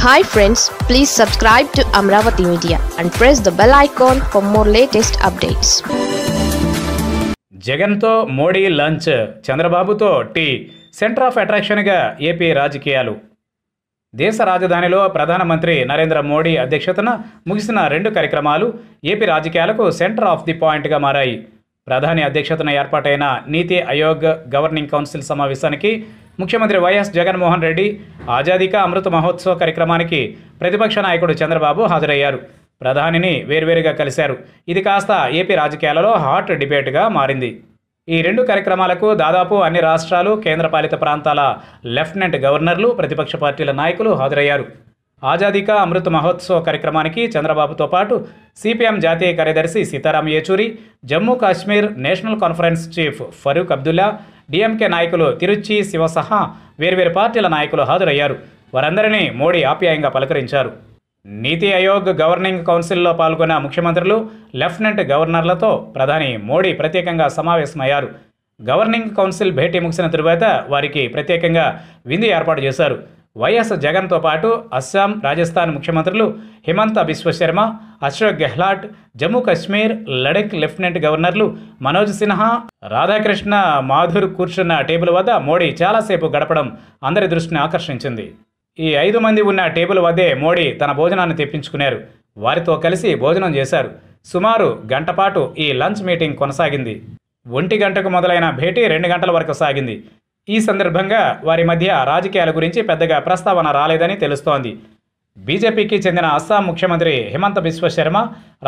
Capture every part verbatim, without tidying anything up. Hi friends, please subscribe to Amravati Media and press the bell icon for more latest updates. Jagan to Modi lunch, Chandrababu to tea, center of attraction ga E P Rajakeeyalu. Desa Rajadhanilo Pradhana Mantri Narendra Modi Adhyakshatana Mugisina Rendu Karyakramalu E P Rajakeeyalaku center of the point ga marayi. Pradhani Adhyakshatana Erpataina Niti Aayog Governing Council Samavesaniki Mukhyamantri Y S Jagan Mohan Reddy Azadi Ka Amrit Mahotsav Karyakramaniki Pratipaksha Nayikudu Chandrababu Hajarayyaru. Pradhanini Ververuga Kalisaru. Idi Kaasta E P Rajakiyalalo hot debate ga marindi. E rendu Karyakramalaku Dadapu Anni Rashtralu Kendra Palita Prantala Lieutenant Governorlu Pratipaksha Partila Nayakulu Hajarayyaru. Azadi Ka Amrit Mahotsav Karyakramaniki Chandrababuto Patu C P M Jatiya Karyadarshi Sitaram Yechuri, Jammu Kashmir National Conference Chief Farooq Abdullah, D M K Naikulu Tiruchi Sivasaha, Ververu Partila Naikulu Hajarayyaru. Varandarini Modi Aapyayanga Palakarincharu. Niti Aayog Governing Council lo Palgona Mukhyamantrulu, Lieutenant Governorlato, Pradhani Modi Pratyekanga Samavesamayaru. Governing Council Bheti Mugisina Tarvata Variki Pratyekanga Vindi Erpatu Chesaru. Y S Jagan to Patu, Assam, Rajasthan Mukhyamantrulu, Hemanta Biswa Sarma, Ashok Gehlot, Jammu Kashmir, Ladakh Lieutenant Governorlu, Manoj Sinha, Radha Krishna, Madhur Kurshana, Table Vada, Modi, Chala Sepu Gadapadam, Andari Drushtini Akarshinchindi. E Aidu Mandi Unna Table Vade, Modi, Tana Bhojananni Teppinchukunaru, Varito Kalisi, Bhojanam Chesaru, Sumaru, Gantapatu, E lunch meeting Konasagindi. Onti Gantaku Modalaina Bheti, Rendu Gantala Varaku Sagindi. ఈ సందర్భంగా వారి మధ్య రాజకీయాల గురించి పెద్దగా ప్రస్తావన రాలేదని తెలుస్తోంది. బీజేపీకి చెందిన అస్సాం ముఖ్యమంత్రి హేమంత బిశ్వ శర్మ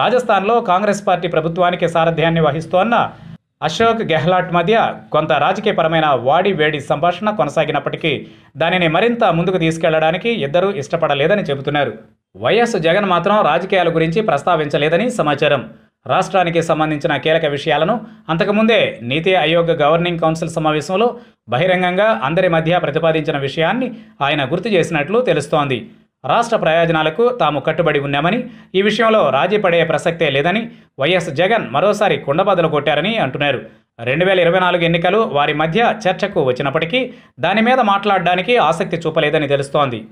రాజస్థాన్లో కాంగ్రెస్ పార్టీ ప్రభుత్వానికి సారథ్యాన్ని వహిస్తోన్న అశోక్ గెహ్లాట్ మధ్య కొంత రాజకీయపరమైన వాడి వేడి సంభాషణ కొనసాగినప్పటికీ దానిని మరింత ముందుకు తీసుకెళ్లడానికి ఇద్దరూ ఇష్టపడలేదని చెబుతున్నారు. వైఎస్ జగన్ మాత్రం రాజకీయాల గురించి ప్రస్తావించలేదని సమాచారం. రాష్ట్రానికి సంబంధించిన కీలక విషయాలను అంతకుముందే నీతి ఆయోగ్ గవర్నింగ్ కౌన్సిల్ సమావేశంలో బహిరంగంగా అందరి మధ్య ప్రతిపాదించిన విషయాన్ని ఆయన గుర్తు చేసినట్లు తెలుస్తోంది. రాష్ట్ర ప్రయోజనాలకు తాము కట్టుబడి ఉన్నామని, ఈ విషయంలో రాజీ పడే ప్రసక్తే లేదని వైఎస్ జగన్ మరోసారి కుండబద్దలు కొట్టారని అంటున్నారు. రెండు వేల ఇరవై నాలుగు ఎన్నికలు వారి మధ్య చర్చకు వచ్చినప్పటికీ దాని మీద మాట్లాడడానికి ఆసక్తి చూపలేదని తెలుస్తోంది.